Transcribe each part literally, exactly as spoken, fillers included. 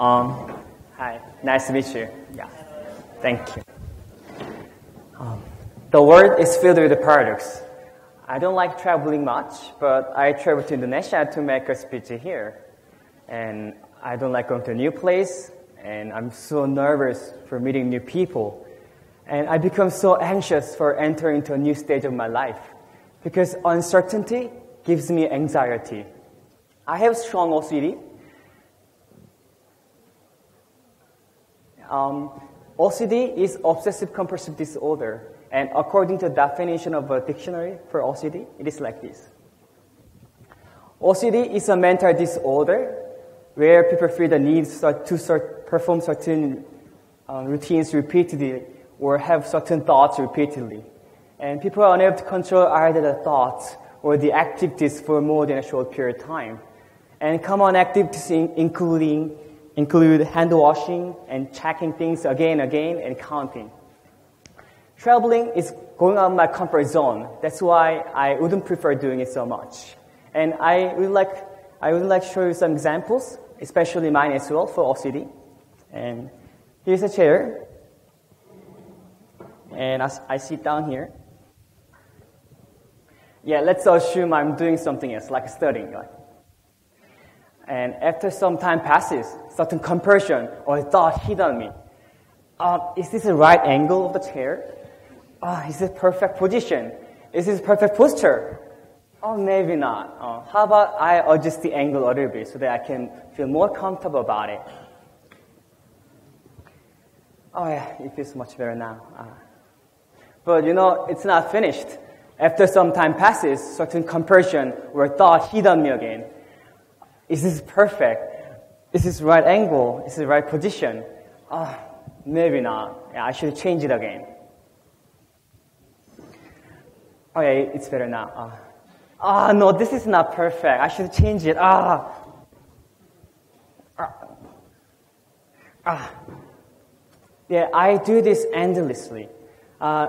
Um, hi, nice to meet you. Yeah, thank you. Um, the world is filled with paradox. I don't like traveling much, but I traveled to Indonesia to make a speech here. And I don't like going to a new place, and I'm so nervous for meeting new people. And I become so anxious for entering into a new stage of my life, because uncertainty gives me anxiety. I have strong O C D. Um, O C D is obsessive compulsive disorder, and according to the definition of a dictionary for O C D, it is like this. O C D is a mental disorder where people feel the need to perform certain uh, routines repeatedly or have certain thoughts repeatedly. And people are unable to control either the thoughts or the activities for more than a short period of time. And common activities in, including include hand washing and checking things again and again and counting. Traveling is going out of my comfort zone. That's why I wouldn't prefer doing it so much. And I would like I would like to show you some examples, especially mine as well for O C D. And here's a chair. And I, I sit down here. Yeah, let's assume I'm doing something else, like studying. Right? And after some time passes, certain compulsion or thought hit on me. Uh, is this the right angle of the chair? Uh, is this perfect position? Is this perfect posture? Oh, maybe not. Uh, how about I adjust the angle a little bit so that I can feel more comfortable about it? Oh yeah, it feels much better now. Uh, but you know, it's not finished. After some time passes, certain compulsion or thought hit on me again. Is this perfect? Is this right angle? Is this right position? Uh, maybe not. Yeah, I should change it again. Oh yeah, it's better now. Uh, Ah, no, this is not perfect. I should change it. Ah. ah. Ah. Yeah, I do this endlessly. Uh,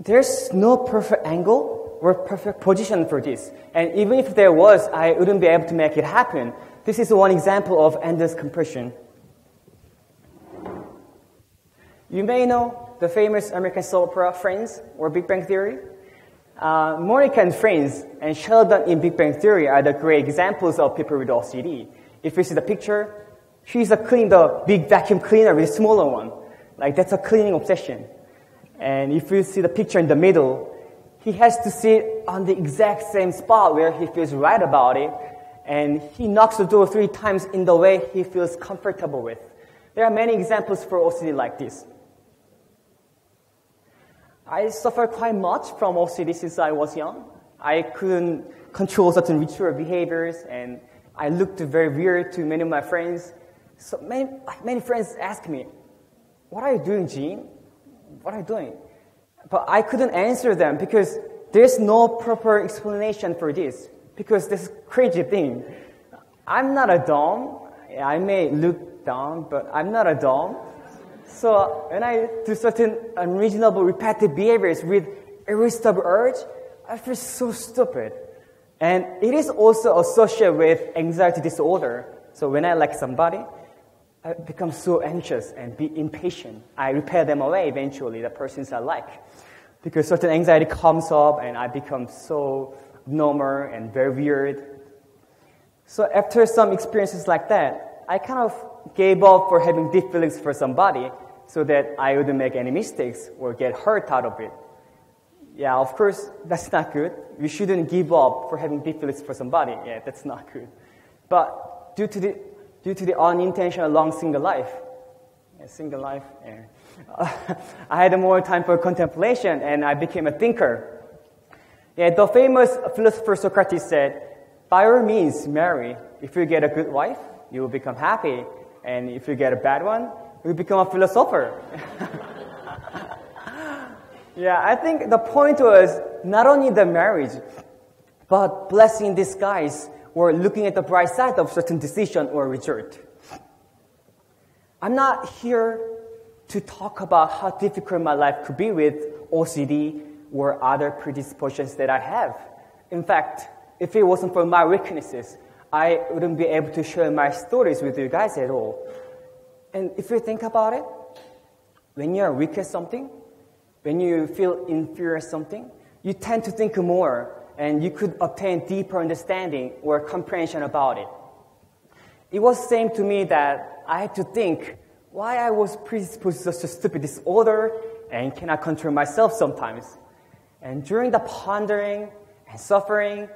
there's no perfect angle or perfect position for this. And even if there was, I wouldn't be able to make it happen. This is one example of endless compression. You may know the famous American soap opera Friends or Big Bang Theory. Uh, Monica and Friends and Sheldon in Big Bang Theory are the great examples of people with O C D. If you see the picture, she's cleaning the big vacuum cleaner with a smaller one. Like, that's a cleaning obsession. And if you see the picture in the middle, he has to sit on the exact same spot where he feels right about it, and he knocks the door three times in the way he feels comfortable with. There are many examples for O C D like this. I suffered quite much from O C D since I was young. I couldn't control certain ritual behaviors, and I looked very weird to many of my friends. So many, many friends asked me, "What are you doing, Gene? What are you doing?" But I couldn't answer them because there's no proper explanation for this, because this crazy thing. I'm not a dom. I may look dumb, but I'm not a dom. So when I do certain unreasonable, repetitive behaviors with irresistible urge, I feel so stupid. And it is also associated with anxiety disorder. So when I like somebody, I become so anxious and be impatient. I repel them away eventually, the persons I like. Because certain anxiety comes up and I become so abnormal and very weird. So after some experiences like that, I kind of gave up for having deep feelings for somebody so that I wouldn't make any mistakes or get hurt out of it. Yeah, of course, that's not good. We shouldn't give up for having deep feelings for somebody. Yeah, that's not good. But due to the, due to the unintentional long single life, yeah, single life, yeah. I had more time for contemplation and I became a thinker. Yeah, the famous philosopher Socrates said, "By all means, marry. If you get a good wife, you will become happy. And if you get a bad one, you become a philosopher." Yeah, I think the point was not only the marriage, but blessing in disguise or looking at the bright side of certain decision or result. I'm not here to talk about how difficult my life could be with O C D or other predispositions that I have. In fact, if it wasn't for my weaknesses, I wouldn't be able to share my stories with you guys at all. And if you think about it, when you're weak at something, when you feel inferior at something, you tend to think more, and you could obtain deeper understanding or comprehension about it. It was the same to me that I had to think why I was predisposed to such a stupid disorder and cannot control myself sometimes. And during the pondering and suffering,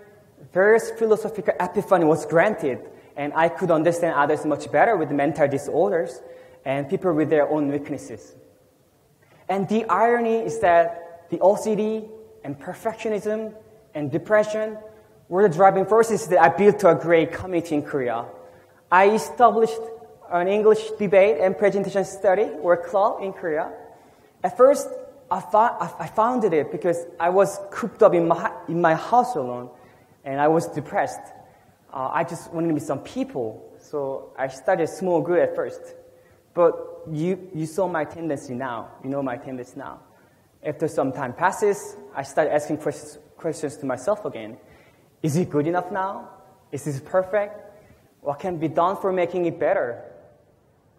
various philosophical epiphany was granted, and I could understand others much better with mental disorders and people with their own weaknesses. And the irony is that the O C D and perfectionism and depression were the driving forces that I built to a great community in Korea. I established an English debate and presentation study or club in Korea. At first, I, thought, I founded it because I was cooped up in my, in my house alone, and I was depressed. Uh, I just wanted to meet some people, so I started small group at first. But you, you saw my tendency now. You know my tendency now. After some time passes, I start asking questions, questions to myself again. Is it good enough now? Is this perfect? What can be done for making it better?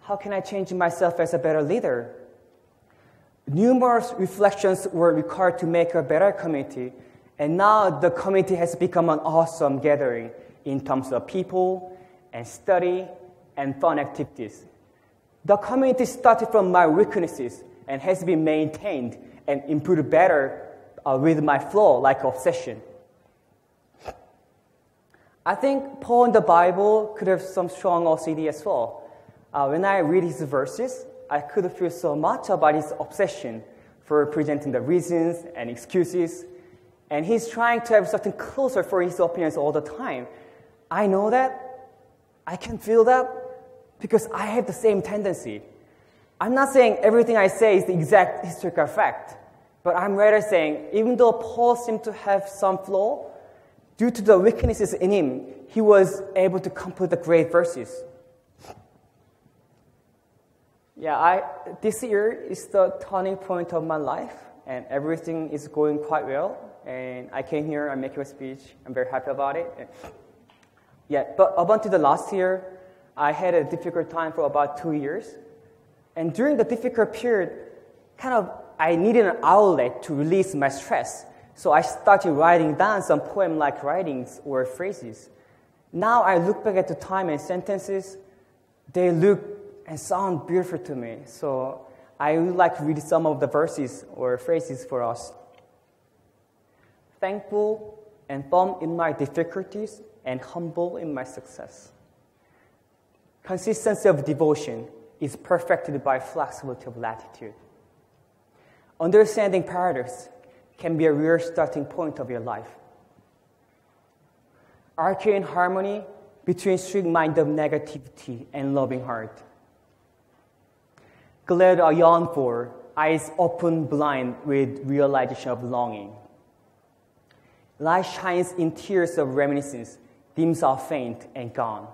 How can I change myself as a better leader? Numerous reflections were required to make a better community, and now the community has become an awesome gathering in terms of people and study and fun activities. The community started from my weaknesses and has been maintained and improved better uh, with my flaw, like obsession. I think Paul in the Bible could have some strong O C D as well. Uh, when I read his verses, I could feel so much about his obsession for presenting the reasons and excuses, and he's trying to have something closer for his opinions all the time. I know that. I can feel that because I have the same tendency. I'm not saying everything I say is the exact historical fact, but I'm rather saying even though Paul seemed to have some flaw, due to the weaknesses in him, he was able to complete the great verses. Yeah, I, this year is the turning point of my life, and everything is going quite well. And I came here, I make a speech, I'm very happy about it. And yeah, but up until the last year, I had a difficult time for about two years. And during the difficult period, kind of, I needed an outlet to release my stress. So I started writing down some poem-like writings or phrases. Now I look back at the time and sentences, they look and sound beautiful to me. So I would like to read some of the verses or phrases for us. Thankful and firm in my difficulties and humble in my success. Consistency of devotion is perfected by flexibility of latitude. Understanding paradox can be a real starting point of your life. Arcane harmony between strict mind of negativity and loving heart. Glad I yearn for, eyes open blind with realization of longing. Light shines in tears of reminiscence, dims are faint and gone.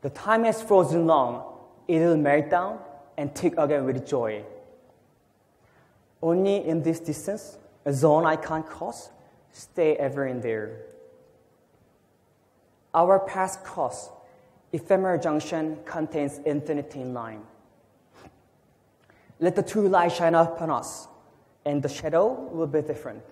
The time has frozen long, it'll melt down and tick again with joy. Only in this distance, a zone I can't cross, stay ever in there. Our past cross, ephemeral junction contains infinity in line. Let the true light shine upon us, and the shadow will be different.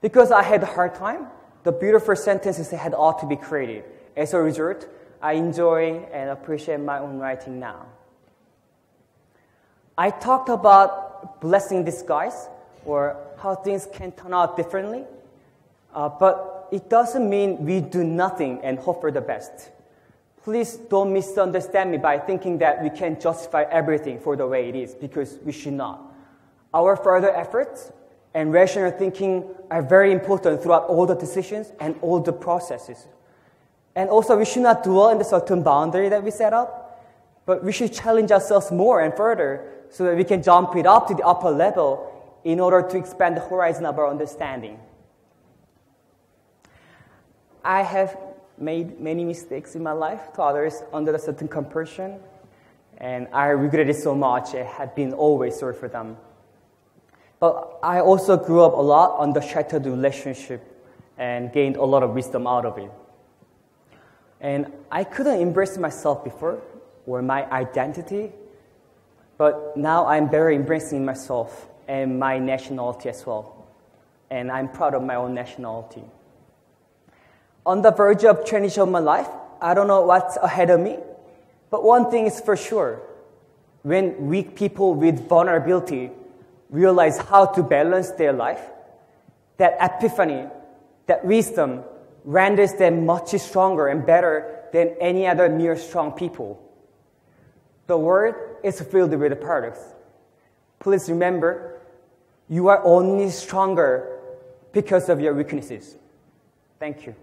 Because I had a hard time, the beautiful sentences had ought to be created. As a result, I enjoy and appreciate my own writing now. I talked about blessing disguise, or how things can turn out differently, uh, but it doesn't mean we do nothing and hope for the best. Please don't misunderstand me by thinking that we can justify everything for the way it is, because we should not. Our further efforts and rational thinking are very important throughout all the decisions and all the processes. And also, we should not dwell in the certain boundary that we set up, but we should challenge ourselves more and further so that we can jump it up to the upper level in order to expand the horizon of our understanding. I have made many mistakes in my life to others under a certain compulsion, and I regret it so much. I had been always sorry for them. But I also grew up a lot on the shattered relationship and gained a lot of wisdom out of it. And I couldn't embrace myself before or my identity, but now I'm very embracing myself and my nationality as well. And I'm proud of my own nationality. On the verge of transition of my life, I don't know what's ahead of me, but one thing is for sure. When weak people with vulnerability realize how to balance their life, that epiphany, that wisdom, renders them much stronger and better than any other mere strong people. The world is filled with the paradox. Please remember, you are only stronger because of your weaknesses. Thank you.